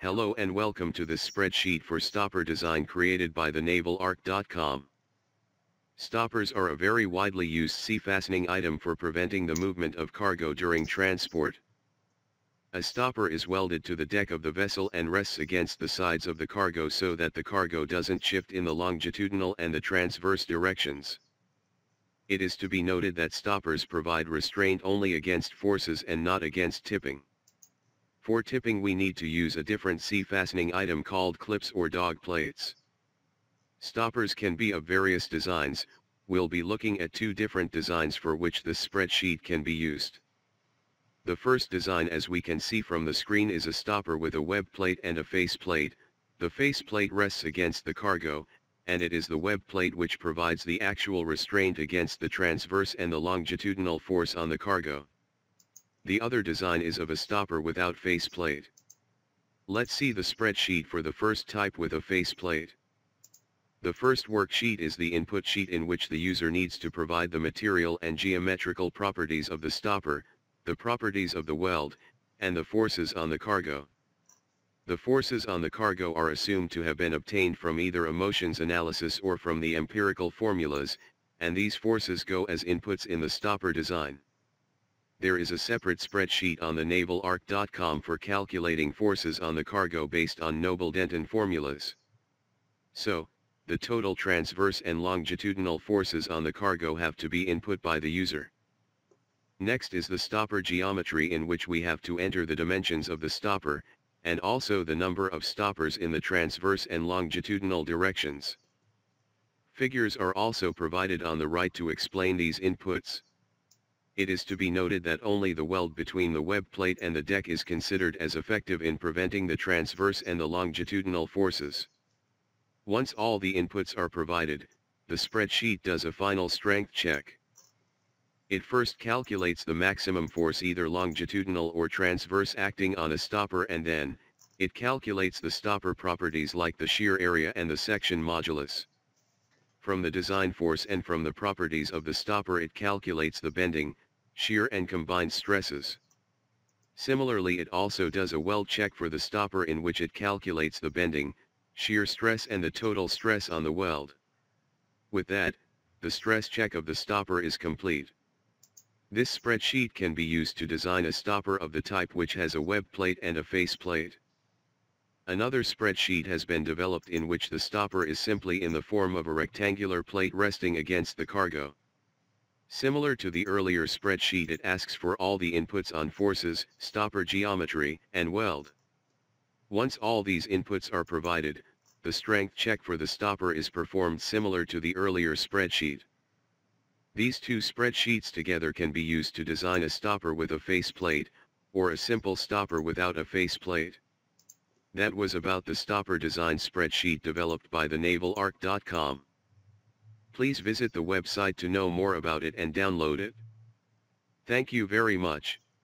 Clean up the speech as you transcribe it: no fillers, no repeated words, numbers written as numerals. Hello and welcome to this spreadsheet for stopper design created by TheNavalArc.com. Stoppers are a very widely used sea fastening item for preventing the movement of cargo during transport. A stopper is welded to the deck of the vessel and rests against the sides of the cargo so that the cargo doesn't shift in the longitudinal and the transverse directions. It is to be noted that stoppers provide restraint only against forces and not against tipping. For tipping, we need to use a different sea fastening item called clips or dog plates. Stoppers can be of various designs. We'll be looking at two different designs for which this spreadsheet can be used. The first design, as we can see from the screen, is a stopper with a web plate and a face plate. The face plate rests against the cargo, and it is the web plate which provides the actual restraint against the transverse and the longitudinal force on the cargo. The other design is of a stopper without face plate. Let's see the spreadsheet for the first type with a face plate. The first worksheet is the input sheet, in which the user needs to provide the material and geometrical properties of the stopper, the properties of the weld, and the forces on the cargo. The forces on the cargo are assumed to have been obtained from either a motions analysis or from the empirical formulas, and these forces go as inputs in the stopper design. There is a separate spreadsheet on TheNavalArc.com for calculating forces on the cargo based on Noble Denton formulas. So, the total transverse and longitudinal forces on the cargo have to be input by the user. Next is the stopper geometry, in which we have to enter the dimensions of the stopper, and also the number of stoppers in the transverse and longitudinal directions. Figures are also provided on the right to explain these inputs. It is to be noted that only the weld between the web plate and the deck is considered as effective in preventing the transverse and the longitudinal forces. Once all the inputs are provided, the spreadsheet does a final strength check. It first calculates the maximum force, either longitudinal or transverse, acting on a stopper, and then it calculates the stopper properties like the shear area and the section modulus. From the design force and from the properties of the stopper, it calculates the bending, shear, and combined stresses. Similarly, it also does a weld check for the stopper, in which it calculates the bending, shear stress, and the total stress on the weld. With that, the stress check of the stopper is complete. This spreadsheet can be used to design a stopper of the type which has a web plate and a face plate. Another spreadsheet has been developed, in which the stopper is simply in the form of a rectangular plate resting against the cargo. Similar to the earlier spreadsheet, it asks for all the inputs on forces, stopper geometry, and weld. Once all these inputs are provided, the strength check for the stopper is performed similar to the earlier spreadsheet. These two spreadsheets together can be used to design a stopper with a face plate, or a simple stopper without a face plate. That was about the stopper design spreadsheet developed by TheNavalArc.com. Please visit the website to know more about it and download it. Thank you very much.